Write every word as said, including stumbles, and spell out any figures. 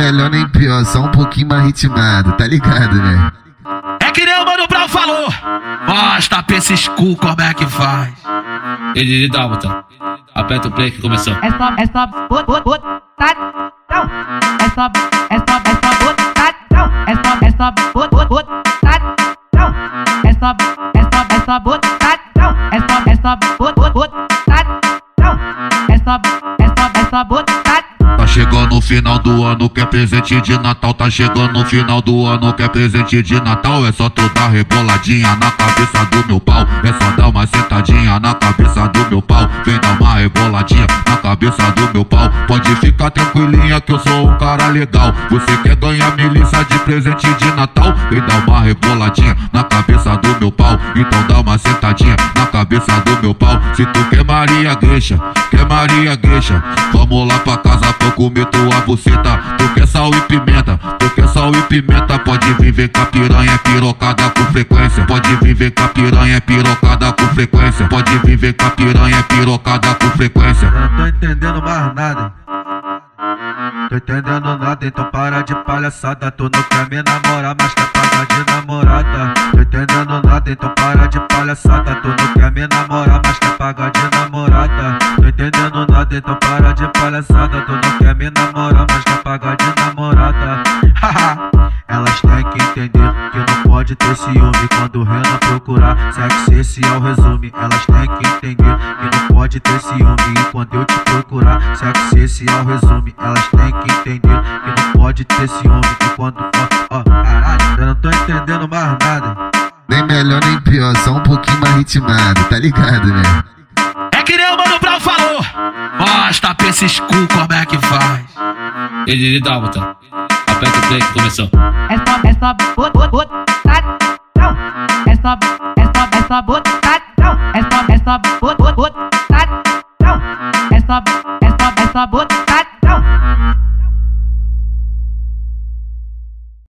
melhor nem pior, só um pouquinho mais ritmado, tá ligado, né? É que nem o Mano Brown falou, mostra pra esses cu como é que faz. Ele dá, botão. Aperta o play que começou. É só, é só, bot, bot, bot, tá, não. É só, é só, é só, bot, tá, não. É só, é só, bot, bot, bot, tá, não. É só, é só, é só, bot, tá, não. É só, é só, bot, bot, bot, tá, não. É só, é só, é só, bot, tá. Tá chegando o final do ano, que é presente de Natal. Tá chegando o final do ano, que é presente de Natal. É só tu dar reboladinha na cabeça do meu pau. É só dar uma sentadinha na cabeça do meu pau. Vem dar uma reboladinha na cabeça do meu pau. Pode ficar tranquilinha que eu sou um cara legal. Você quer ganhar milícia de presente de Natal? Vem dar uma reboladinha na cabeça do meu pau. Então dá uma sentadinha na cabeça do meu pau. Se tu quer Maria Gueixa, quer Maria Gueixa, vamos lá pra casa pra eu comer tua buceta. Tu quer sal e pimenta, tu quer sal e pimenta. Pode viver com a piranha pirocada com frequência. Pode viver com a piranha pirocada com frequência. Pode viver com a piranha pirocada com frequência. Eu não tô entendendo mais nada, tô entendendo nada, então para de palhaçada. Tu não quer me namorar, mas quer pagar de namorada. Tô entendendo nada, então para de palhaçada. Tu não quer me namorar, mas quer pagar de namorada. Tô entendendo nada, então para de palhaçada. Tu não quer me namorar, mas quer pagar de namorada. Elas têm que entender que não pode ter ciúme quando o Renan procurar. Sexo, esse é o resumo. Elas têm que entender que não pode ter ciúme quando eu te procurar. Sexo, esse é o resumo. Elas têm que entender que não pode ter ciúme quando... Ó, ó, caralho, eu não tô entendendo mais nada. Nem melhor nem pior, só um pouquinho mais ritmado, tá ligado, né? É que nem o Mano Brown falou, mostra pra esses cu como é que faz. Ele dá, botão. Aperta o play que começou. É só, é só, bot, bot, bot, tá, não. É só, é só, é só, bot, tá, não. É só, é só, bot, bot, bot, tá, não. É só, é só, é só, bot.